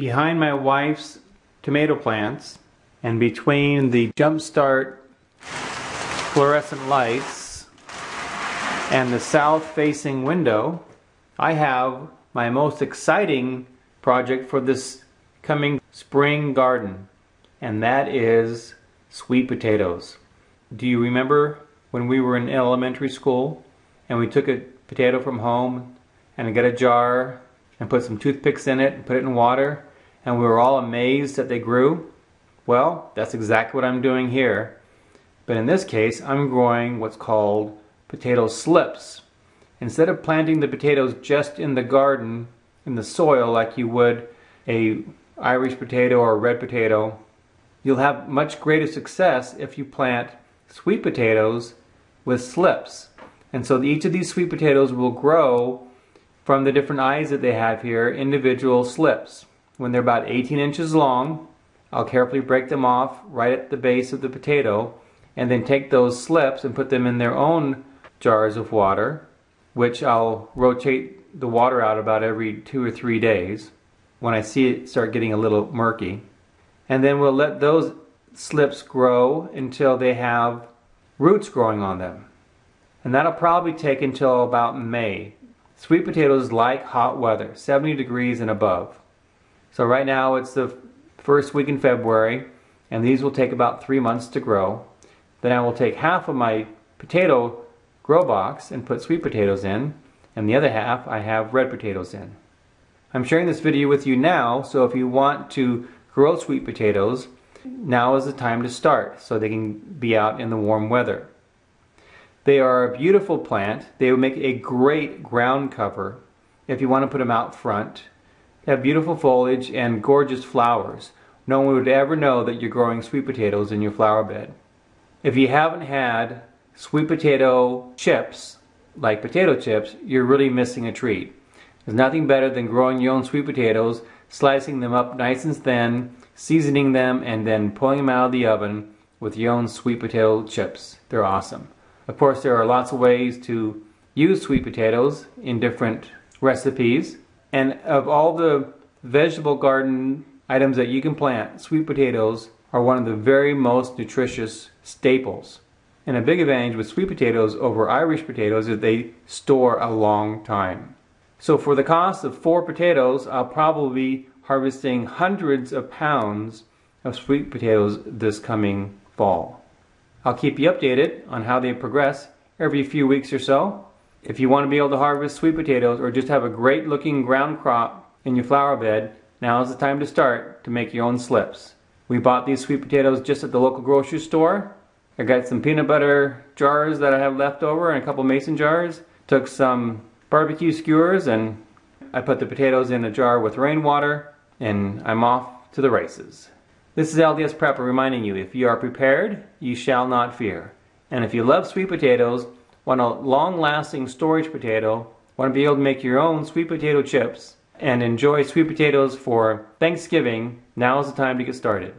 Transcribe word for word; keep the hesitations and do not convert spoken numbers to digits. behind my wife's tomato plants and between the Jumpstart fluorescent lights and the south-facing window, I have my most exciting project for this coming spring garden, and that is sweet potatoes. Do you remember when we were in elementary school and we took a potato from home and got a jar and put some toothpicks in it and put it in water and we were all amazed that they grew? Well, that's exactly what I'm doing here. But in this case, I'm growing what's called potato slips. Instead of planting the potatoes just in the garden, in the soil, like you would a Irish potato or a red potato, you'll have much greater success if you plant sweet potatoes with slips. And so each of these sweet potatoes will grow from the different eyes that they have here, individual slips. When they're about eighteen inches long, I'll carefully break them off right at the base of the potato, and then take those slips and put them in their own jars of water, which I'll rotate the water out about every two or three days when I see it start getting a little murky. And then we'll let those slips grow until they have roots growing on them. And that'll probably take until about May. Sweet potatoes like hot weather, seventy degrees and above. So right now it's the first week in February, and these will take about three months to grow. Then I will take half of my potato grow box and put sweet potatoes in, and the other half I have red potatoes in. I'm sharing this video with you now, so if you want to grow sweet potatoes, now is the time to start so they can be out in the warm weather. They are a beautiful plant. They would make a great ground cover if you want to put them out front. They have beautiful foliage and gorgeous flowers. No one would ever know that you're growing sweet potatoes in your flower bed. If you haven't had sweet potato chips, like potato chips, you're really missing a treat. There's nothing better than growing your own sweet potatoes, slicing them up nice and thin, seasoning them, and then pulling them out of the oven with your own sweet potato chips. They're awesome. Of course, there are lots of ways to use sweet potatoes in different recipes. And of all the vegetable garden items that you can plant, sweet potatoes are one of the very most nutritious staples. And a big advantage with sweet potatoes over Irish potatoes is they store a long time. So for the cost of four potatoes, I'll probably be harvesting hundreds of pounds of sweet potatoes this coming fall. I'll keep you updated on how they progress every few weeks or so. If you want to be able to harvest sweet potatoes or just have a great looking ground crop in your flower bed, now is the time to start to make your own slips. We bought these sweet potatoes just at the local grocery store. I got some peanut butter jars that I have left over and a couple mason jars. Took some barbecue skewers and I put the potatoes in a jar with rainwater, and I'm off to the races. This is L D S Prepper reminding you, if you are prepared, you shall not fear. And if you love sweet potatoes, want a long-lasting storage potato, want to be able to make your own sweet potato chips, and enjoy sweet potatoes for Thanksgiving, now is the time to get started.